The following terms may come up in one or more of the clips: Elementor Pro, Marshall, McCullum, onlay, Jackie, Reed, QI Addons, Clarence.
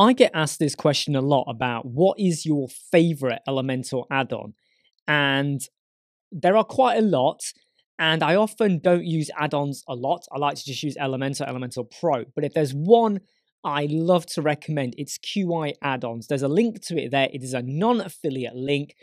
I get asked this question a lot about what is your favorite Elementor add-on? And there are quite a lot, and I often don't use add-ons a lot. I like to just use Elementor, Elementor Pro. But if there's one I love to recommend, it's QI Addons. There's a link to it there. It is a non-affiliate link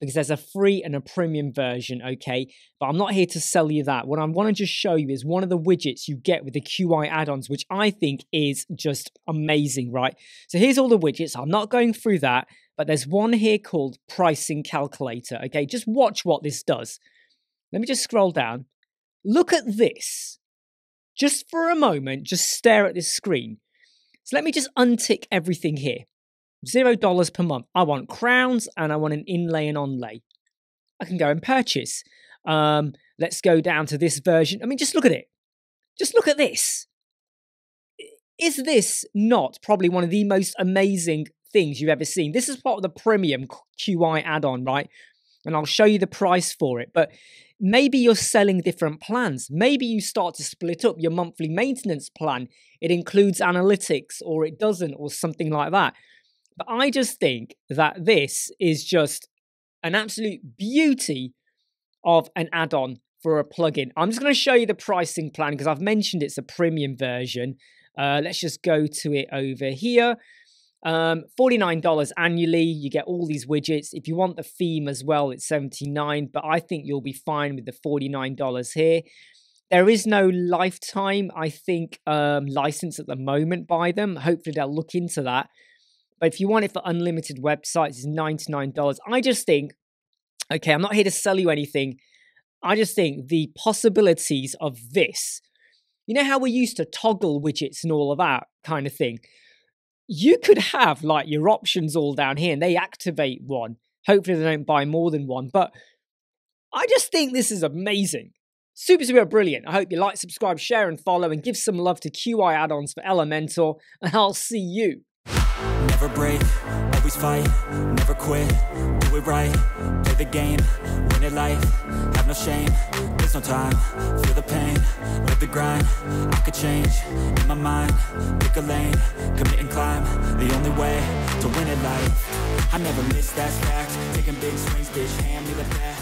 because there's a free and a premium version, okay? But I'm not here to sell you that. What I want to just show you is one of the widgets you get with the QI Addons, which I think is just amazing, right? So here's all the widgets. I'm not going through that, but there's one here called Pricing Calculator, okay? Just watch what this does. Let me just scroll down. Look at this. Just for a moment, just stare at this screen. So let me just untick everything here. $0 per month. I want crowns and I want an inlay and onlay. I can go and purchase. Let's go down to this version. I mean, just look at it. Just look at this. Is this not probably one of the most amazing things you've ever seen? This is part of the premium QI add-on, right? And I'll show you the price for it. But maybe you're selling different plans. Maybe you start to split up your monthly maintenance plan. It includes analytics or it doesn't or something like that. But I just think that this is just an absolute beauty of an add-on for a plugin. I'm just going to show you the pricing plan because I've mentioned it's a premium version. Let's just go to it over here. $49 annually. You get all these widgets. If you want the theme as well, it's $79, but I think you'll be fine with the $49 here. There is no lifetime, I think, license at the moment by them. Hopefully they'll look into that. But if you want it for unlimited websites, it's $99. I just think, okay, I'm not here to sell you anything. I just think the possibilities of this, you know how we're used to toggle widgets and all of that kind of thing. You could have like your options all down here and they activate one. Hopefully they don't buy more than one, but I just think this is amazing. Super, super brilliant. I hope you like, subscribe, share and follow and give some love to QI add-ons for Elementor, and I'll see you. Never break, always fight, never quit, do it right, play the game, win it life, have no shame, there's no time, feel the pain, live the grind, I could change, in my mind, pick a lane, commit and climb, the only way to win it life, I never miss that fact, taking big swings, bitch, hand me the bat.